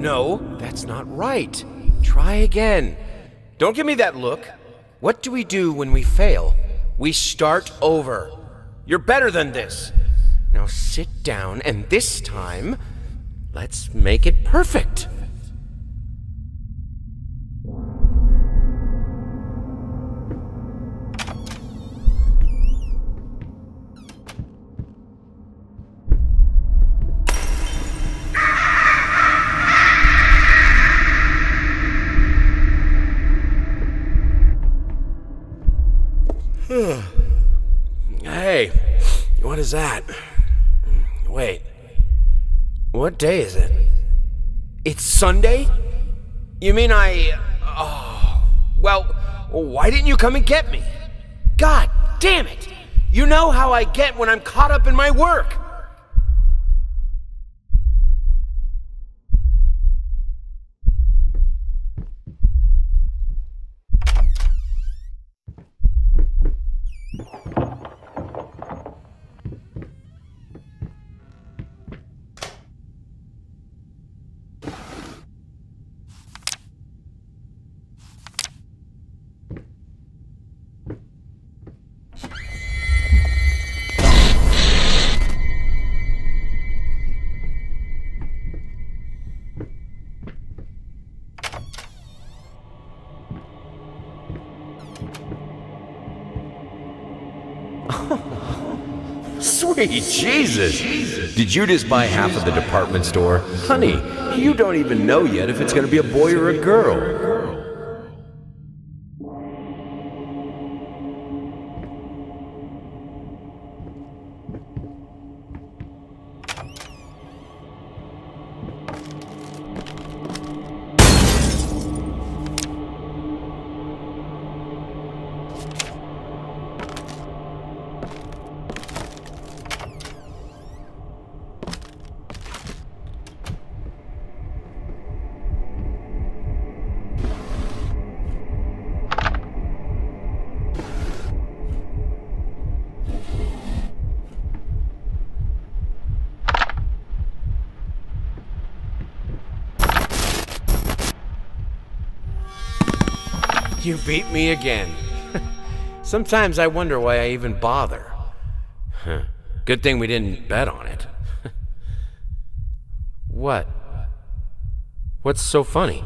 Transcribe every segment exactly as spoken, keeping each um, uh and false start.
No, that's not right. Try again. Don't give me that look. What do we do when we fail? We start over. You're better than this. Now sit down, and this time, let's make it perfect. Hey, what is that? Wait, what day is it? It's Sunday? You mean I... Oh, well, why didn't you come and get me? God damn it! You know how I get when I'm caught up in my work! Sweet Jesus. Jesus! Did you just buy half of the department store? Honey, you don't even know yet if it's going to be a boy or a girl. You beat me again. Sometimes I wonder why I even bother. Huh. Good thing we didn't bet on it. What? What's so funny?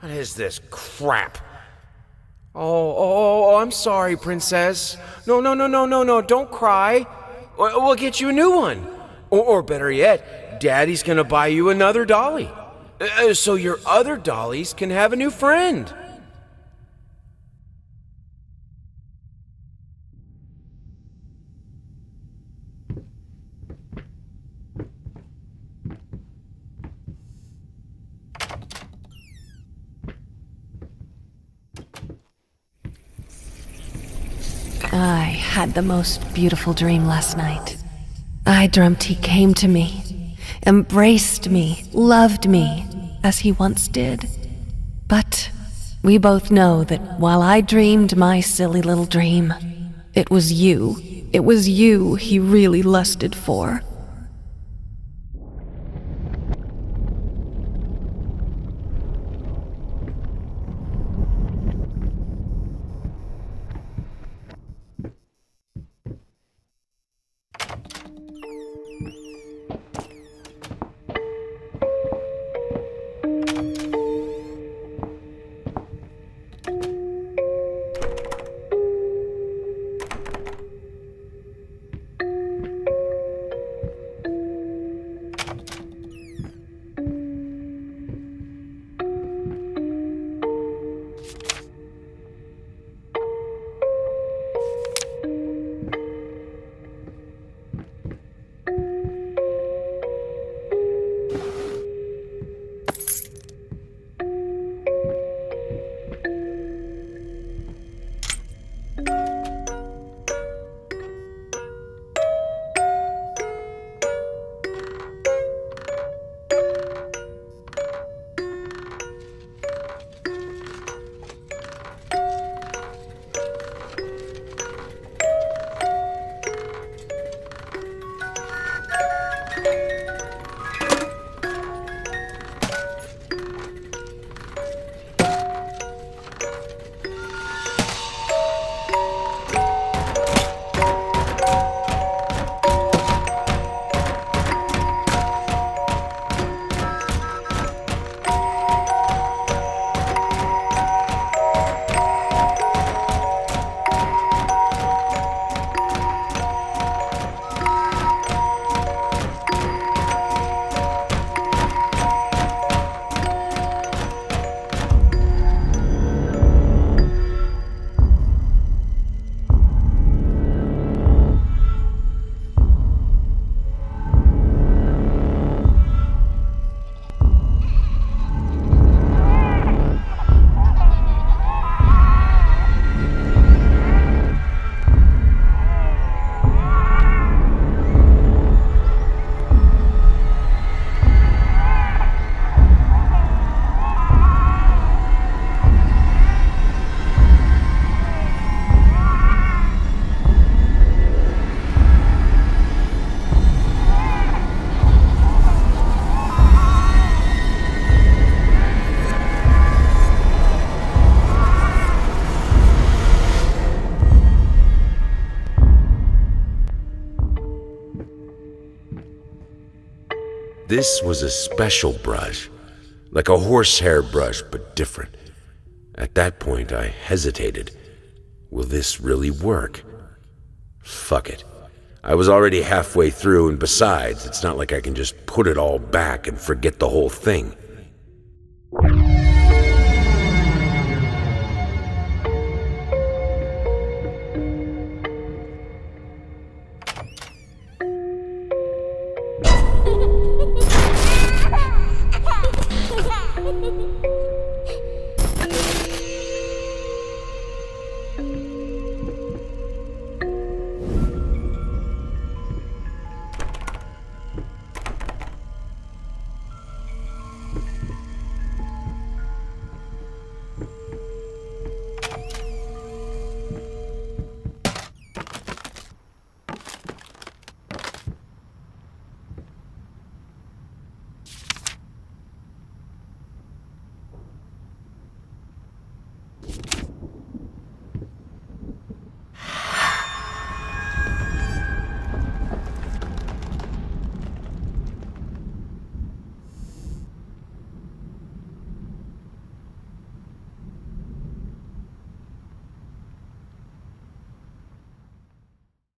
What is this crap? Oh, oh, oh, I'm sorry, Princess. No, no, no, no, no, no, don't cry. We'll get you a new one. Or, or better yet, Daddy's gonna buy you another dolly. Uh, so your other dollies can have a new friend. I had the most beautiful dream last night. I dreamt he came to me, embraced me, loved me, as he once did. But we both know that while I dreamed my silly little dream, it was you. It was you he really lusted for. This was a special brush, like a horsehair brush, but different. At that point, I hesitated. Will this really work? Fuck it. I was already halfway through, and besides, it's not like I can just put it all back and forget the whole thing.